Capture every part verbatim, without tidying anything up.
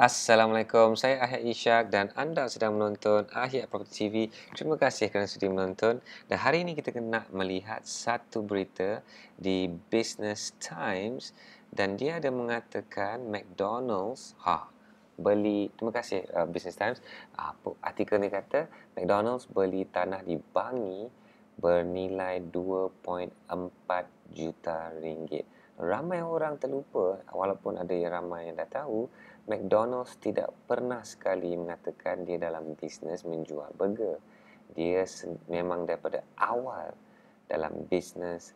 Assalamualaikum, saya Ahyat Ishak dan anda sedang menonton Ahyat Property T V. Terima kasih kerana sudi menonton. Dan hari ini kita nak melihat satu berita di Business Times dan dia ada mengatakan McDonald's ha beli, terima kasih uh, Business Times. Uh, artikel ni kata McDonald's beli tanah di Bangi bernilai dua perpuluhan empat juta ringgit. Ramai orang terlupa, walaupun ada yang ramai yang dah tahu, McDonald's tidak pernah sekali mengatakan dia dalam bisnes menjual burger. Dia memang daripada awal dalam bisnes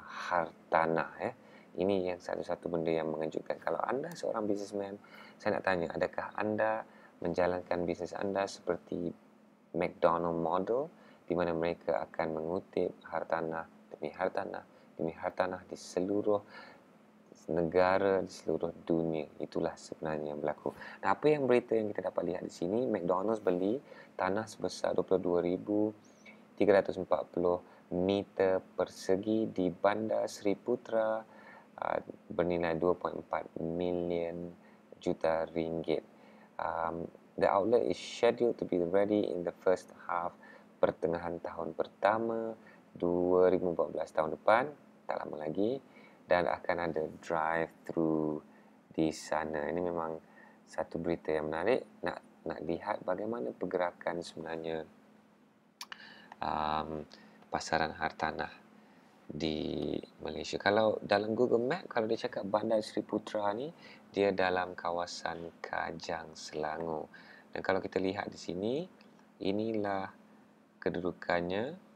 hartanah. Eh. Ini yang satu-satu benda yang mengejutkan. Kalau anda seorang businessman, saya nak tanya, adakah anda menjalankan bisnes anda seperti McDonald's model di mana mereka akan mengutip hartanah demi hartanah demi hartanah di seluruh negara, di seluruh dunia? Itulah sebenarnya yang berlaku. Nah, apa yang berita yang kita dapat lihat di sini, McDonald's beli tanah sebesar dua puluh dua ribu tiga ratus empat puluh meter persegi di Bandar Seri Putra uh, bernilai dua perpuluhan empat milion juta ringgit. Um, the outlet is scheduled to be ready in the first half, pertengahan tahun pertama dua ribu empat belas, tahun depan, tak lama lagi. Dan akan ada drive-thru di sana. Ini memang satu berita yang menarik. Nak nak lihat bagaimana pergerakan sebenarnya um, pasaran hartanah di Malaysia. Kalau dalam Google Map, kalau dia cakap Bandar Seri Putra ni, dia dalam kawasan Kajang, Selangor. Dan kalau kita lihat di sini, inilah kedudukannya.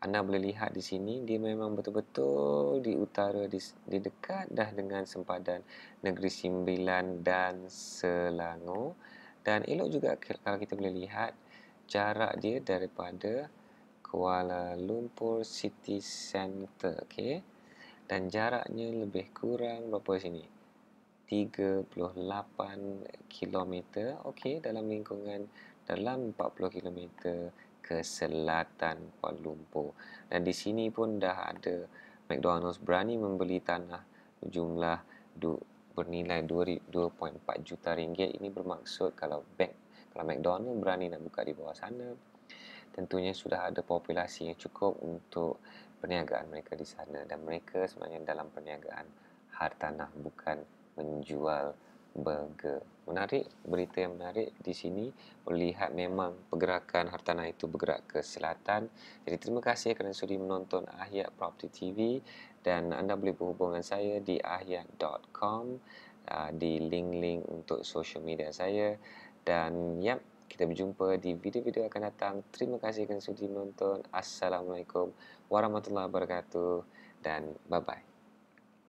Anda boleh lihat di sini, dia memang betul-betul di utara, di, di dekat dah dengan sempadan Negeri Sembilan dan Selangor. Dan elok juga kalau kita boleh lihat jarak dia daripada Kuala Lumpur City Centre. Okay? Dan jaraknya lebih kurang berapa sini? tiga puluh lapan kilometer. Okey, dalam lingkungan dalam empat puluh kilometer ke selatan Kuala Lumpur. Dan di sini pun dah ada McDonald's berani membeli tanah jumlah du, bernilai dua perpuluhan empat juta ringgit. Ini bermaksud kalau bank, kalau McDonald's berani nak buka di bawah sana, tentunya sudah ada populasi yang cukup untuk perniagaan mereka di sana. Dan mereka sebenarnya dalam perniagaan hartanah, bukan menjual burger. Menarik, berita yang menarik di sini. Melihat memang pergerakan hartanah itu bergerak ke selatan. Jadi terima kasih kerana sudi menonton Ahyat Property T V dan anda boleh berhubung dengan saya di ahyat dot com, di link-link untuk social media saya. Dan yap, kita berjumpa di video-video akan datang. Terima kasih kerana sudi menonton. Assalamualaikum warahmatullahi wabarakatuh dan bye-bye.